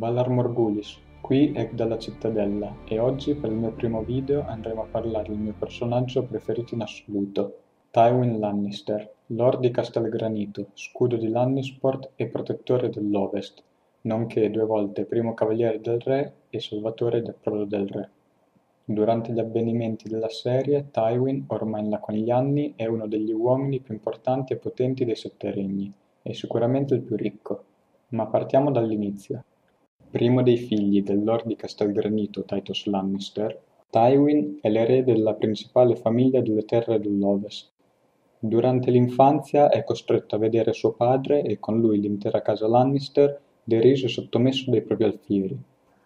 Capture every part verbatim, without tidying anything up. Valar Morgulis, qui è dalla cittadella e oggi per il mio primo video andremo a parlare del mio personaggio preferito in assoluto, Tywin Lannister, Lord di Castelgranito, scudo di Lannisport e protettore dell'Ovest, nonché due volte primo cavaliere del re e salvatore del Prodo del re. Durante gli avvenimenti della serie, Tywin, ormai in là con gli anni, è uno degli uomini più importanti e potenti dei Sette Regni, e sicuramente il più ricco. Ma partiamo dall'inizio. Primo dei figli del Lord di Castelgranito, Tytos Lannister, Tywin è l'erede della principale famiglia delle terre dell'Ovest. Durante l'infanzia è costretto a vedere suo padre e con lui l'intera casa Lannister deriso e sottomesso dai propri alfieri.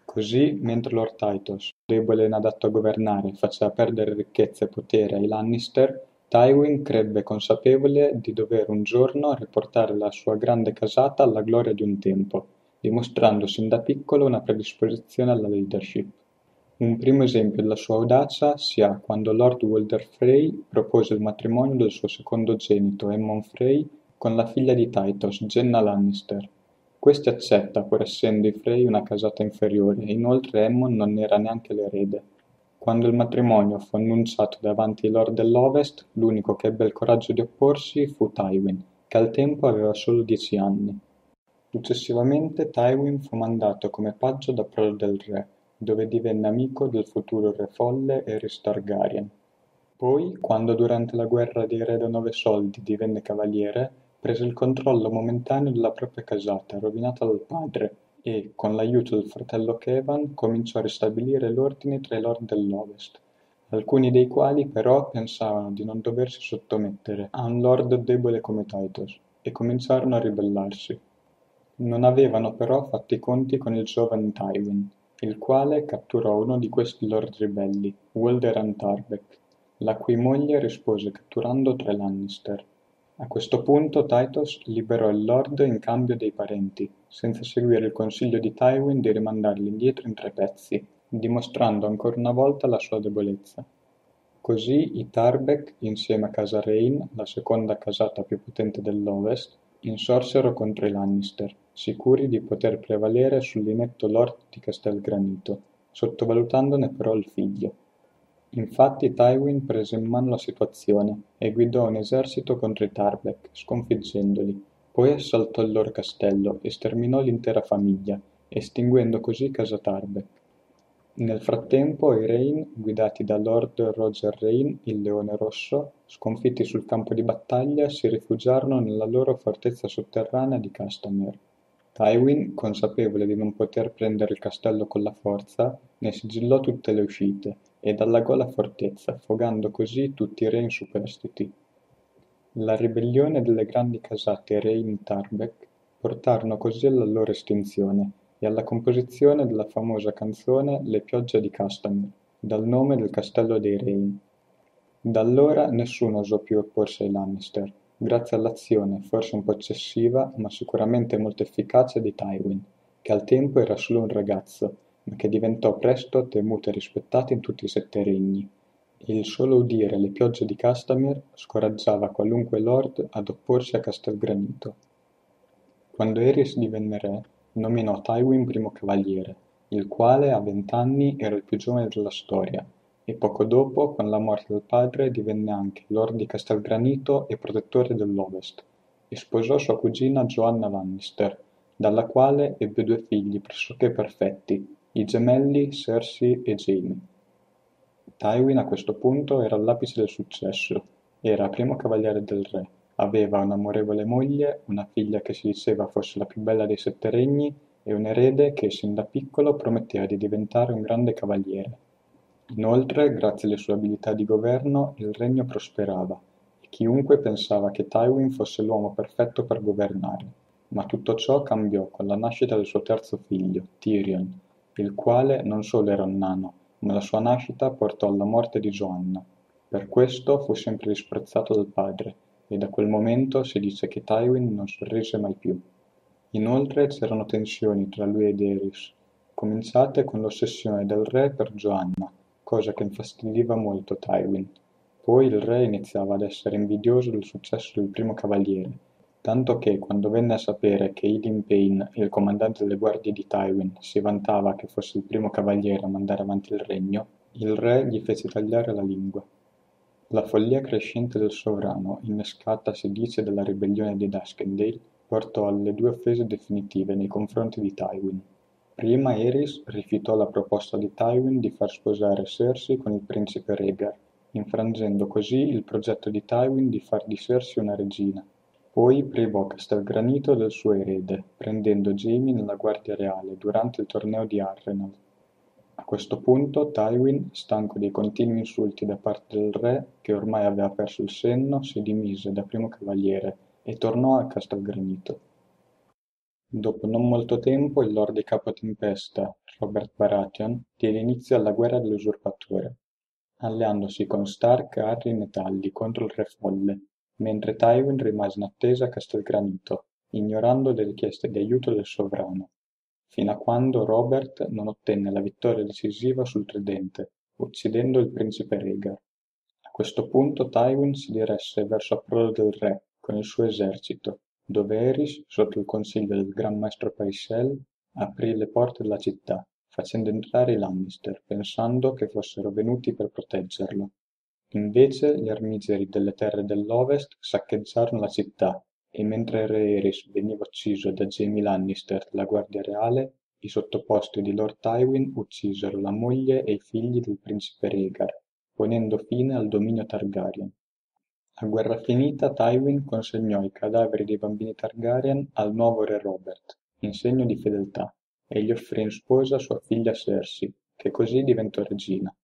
Così, mentre Lord Tytos, debole e inadatto a governare, faceva perdere ricchezza e potere ai Lannister, Tywin crebbe consapevole di dover un giorno riportare la sua grande casata alla gloria di un tempo, dimostrando sin da piccolo una predisposizione alla leadership. Un primo esempio della sua audacia si ha quando Lord Walder Frey propose il matrimonio del suo secondogenito Emmon Frey con la figlia di Tytos, Jenna Lannister. Questi accetta, pur essendo i Frey una casata inferiore, e inoltre Emmon non ne era neanche l'erede. Quando il matrimonio fu annunciato davanti ai Lord dell'Ovest, l'unico che ebbe il coraggio di opporsi fu Tywin, che al tempo aveva solo dieci anni. Successivamente Tywin fu mandato come paggio da Prodo del Re, dove divenne amico del futuro Re Folle e Re Targaryen. Poi, quando durante la guerra dei Re da Nove Soldi divenne cavaliere, prese il controllo momentaneo della propria casata, rovinata dal padre, e, con l'aiuto del fratello Kevan, cominciò a ristabilire l'ordine tra i Lord dell'Ovest, alcuni dei quali però pensavano di non doversi sottomettere a un Lord debole come Tytos, e cominciarono a ribellarsi. Non avevano però fatto i conti con il giovane Tywin, il quale catturò uno di questi lord ribelli, Waldron Tarbeck, la cui moglie rispose catturando tre Lannister. A questo punto Tytos liberò il lord in cambio dei parenti, senza seguire il consiglio di Tywin di rimandarli indietro in tre pezzi, dimostrando ancora una volta la sua debolezza. Così i Tarbeck, insieme a casa Reyne, la seconda casata più potente dell'Ovest, insorsero contro i Lannister, sicuri di poter prevalere sull'inetto Lord di Castelgranito, sottovalutandone però il figlio. Infatti Tywin prese in mano la situazione e guidò un esercito contro i Tarbeck, sconfiggendoli, poi assaltò il loro castello e sterminò l'intera famiglia, estinguendo così casa Tarbeck. Nel frattempo i Reyne, guidati da Lord Roger Reyne, il Leone Rosso, sconfitti sul campo di battaglia, si rifugiarono nella loro fortezza sotterranea di Castamere. Tywin, consapevole di non poter prendere il castello con la forza, ne sigillò tutte le uscite e allagò la fortezza, affogando così tutti i Reyne superstiti. La ribellione delle grandi casate Reyne-Tarbeck portarono così alla loro estinzione e alla composizione della famosa canzone Le piogge di Castamere, dal nome del castello dei Reyne. Da allora nessuno osò più opporsi ai Lannister, grazie all'azione, forse un po' eccessiva, ma sicuramente molto efficace di Tywin, che al tempo era solo un ragazzo, ma che diventò presto temuto e rispettato in tutti i Sette Regni. Il solo udire Le piogge di Castamere scoraggiava qualunque lord ad opporsi a Castelgranito. Quando Aerys divenne re, nominò Tywin primo cavaliere, il quale a vent'anni era il più giovane della storia, e poco dopo, con la morte del padre, divenne anche Lord di Castelgranito e protettore dell'Ovest, e sposò sua cugina Joanna Lannister, dalla quale ebbe due figli pressoché perfetti, i gemelli Cersei e Jaime. Tywin a questo punto era all'apice del successo, era primo cavaliere del re, aveva un'amorevole moglie, una figlia che si diceva fosse la più bella dei Sette Regni e un erede che sin da piccolo prometteva di diventare un grande cavaliere. Inoltre, grazie alle sue abilità di governo, il regno prosperava e chiunque pensava che Tywin fosse l'uomo perfetto per governare. Ma tutto ciò cambiò con la nascita del suo terzo figlio, Tyrion, il quale non solo era un nano, ma la sua nascita portò alla morte di Joanna. Per questo fu sempre disprezzato dal padre, e da quel momento si dice che Tywin non sorrise mai più. Inoltre c'erano tensioni tra lui ed Aerys, cominciate con l'ossessione del re per Joanna, cosa che infastidiva molto Tywin. Poi il re iniziava ad essere invidioso del successo del primo cavaliere, tanto che quando venne a sapere che Illyn Payne, il comandante delle guardie di Tywin, si vantava che fosse il primo cavaliere a mandare avanti il regno, il re gli fece tagliare la lingua. La follia crescente del sovrano, innescata si dice dalla ribellione di Duskendale, portò alle due offese definitive nei confronti di Tywin. Prima Aerys rifiutò la proposta di Tywin di far sposare Cersei con il principe Rhaegar, infrangendo così il progetto di Tywin di far di Cersei una regina. Poi privò Castelgranito del suo erede, prendendo Jaime nella Guardia Reale durante il torneo di Harrenhal. A questo punto Tywin, stanco dei continui insulti da parte del re, che ormai aveva perso il senno, si dimise da primo cavaliere e tornò a Castelgranito. Dopo non molto tempo il Lord Capo Tempesta, Robert Baratheon, diede inizio alla guerra dell'usurpatore, alleandosi con Stark, Arryn e Tully contro il Re Folle, mentre Tywin rimase in attesa a Castelgranito, ignorando le richieste di aiuto del sovrano, fino a quando Robert non ottenne la vittoria decisiva sul Tridente, uccidendo il principe Rhaegar. A questo punto Tywin si diresse verso approdo del re con il suo esercito, dove Aerys, sotto il consiglio del Gran Maestro Pycelle, aprì le porte della città, facendo entrare i Lannister, pensando che fossero venuti per proteggerlo. Invece gli armigeri delle terre dell'Ovest saccheggiarono la città, e mentre il re Aerys veniva ucciso da Jaime Lannister della Guardia Reale, i sottoposti di Lord Tywin uccisero la moglie e i figli del principe Rhaegar, ponendo fine al dominio Targaryen. A guerra finita Tywin consegnò i cadaveri dei bambini Targaryen al nuovo re Robert, in segno di fedeltà, e gli offrì in sposa sua figlia Cersei, che così diventò regina.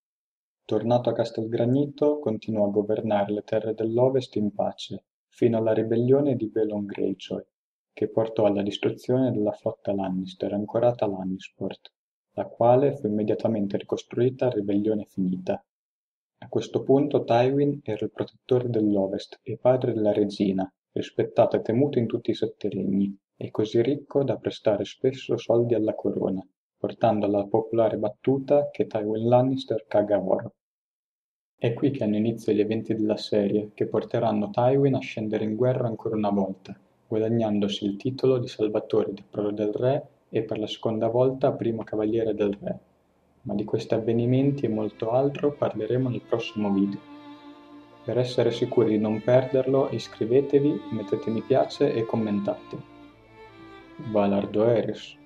Tornato a Castelgranito, continuò a governare le terre dell'Ovest in pace, fino alla ribellione di Balon Greyjoy, che portò alla distruzione della flotta Lannister ancorata a Lannisport, la quale fu immediatamente ricostruita a ribellione finita. A questo punto Tywin era il protettore dell'Ovest e padre della regina, rispettato e temuto in tutti i sette regni, e così ricco da prestare spesso soldi alla corona, portando alla popolare battuta che Tywin Lannister caga oro. È qui che hanno inizio gli eventi della serie, che porteranno Tywin a scendere in guerra ancora una volta, guadagnandosi il titolo di Salvatore di Prolo del Re e per la seconda volta Primo Cavaliere del Re. Ma di questi avvenimenti e molto altro parleremo nel prossimo video. Per essere sicuri di non perderlo, iscrivetevi, mettete mi piace e commentate. Valar Morgulis.